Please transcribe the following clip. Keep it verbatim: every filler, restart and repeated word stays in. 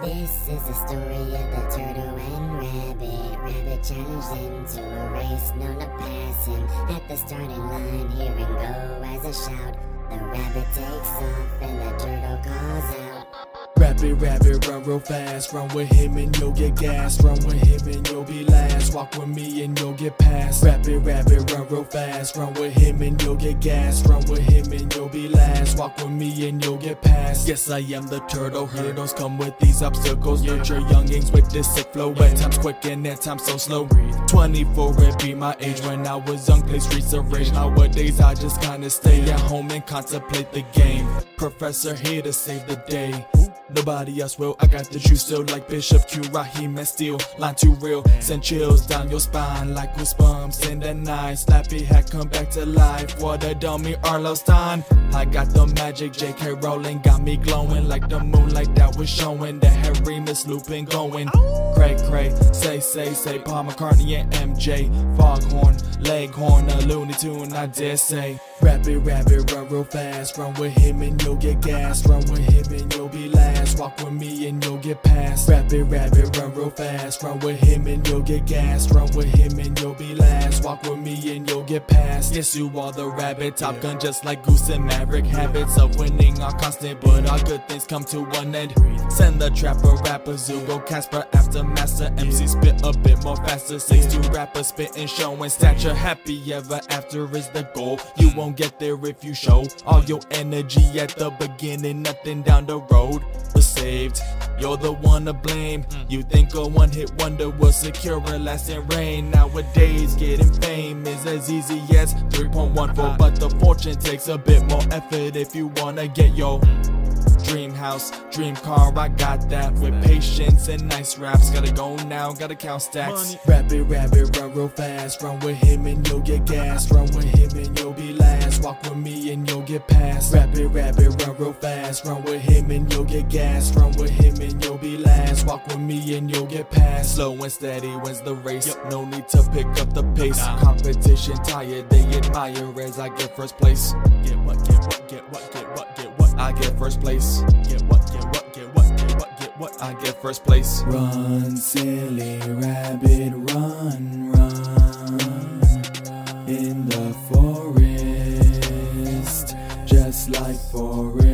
This is the story of the turtle and rabbit. Rabbit challenged into a race known to pass him. At the starting line, hearing go as a shout. The rabbit takes off and the turtle calls out. Rabbit, rabbit, run real fast. Run with him and you'll get gassed. Run with him and you'll be last. Walk with me and you'll get past. Rabbit, rabbit, run real fast. Run with him and you'll get gassed. Run with him and you'll be last. Walk with me and you'll get past. Yes, I am the turtle. Hurdles come with these obstacles. Nurture youngings with this sick flow. At times quick and at times so slow. twenty-four and be my age. When I was young, play Streets of Rage. Nowadays, I just kinda stay at home and contemplate the game. Professor here to save the day. Nobody else will, I got the juice still like Bishop Q, Raheem and Steel. Line too real, send chills down your spine like Goosebumps in the night. Slappy had come back to life, what a dummy, R L Stine. I got the magic, J K Rowling got me glowing like the moonlight that was showing. That had Reamus Lupin going. Cray cray, say say say, Paul McCartney and M J. Foghorn, Leghorn, a Looney Tune, I dare say. Rabbit, rabbit, run real fast. Run with him and you'll get gassed. Run with him and you'll be last. Walk with me and you'll get past. Rabbit, rabbit, run real fast. Run with him and you'll get gassed. Run with him and you'll be last. Walk with me and you'll get past. Yes, you are the rabbit. Top Gun just like Goose and Maverick. Habits of winning are constant, but all good things come to one end. Send the trapper, rapper, zoo, go Casper after master. M C spit a bit more faster. six two rapper spitting, showing stature. Happy ever after is the goal. You won't get there if you show all your energy at the beginning, nothing down the road was saved. You're the one to blame. You think a one hit wonder will secure a lasting reign. Nowadays getting fame is as easy as three point one four, but the fortune takes a bit more effort if you wanna get your dream house, dream car, I got that. With patience and nice raps, gotta go now, gotta count stacks. Money. Rabbit, rabbit, run real fast. Run with him and you'll get gassed. Run with him and you'll be last. Walk with me and you'll get past. Rabbit, rabbit, run real fast. Run with him and you'll get gassed. Run with him and you'll be last. Walk with me and you'll get past. Slow and steady wins the race. Yep. No need to pick up the pace. Nah. Competition tired, they admire as I get first place. Get what, get what, get what, get what, get what. I get first place. Get what, get what, get what, get what, get what, I get first place. Run, silly rabbit, run, run. In the forest, just like Forrest.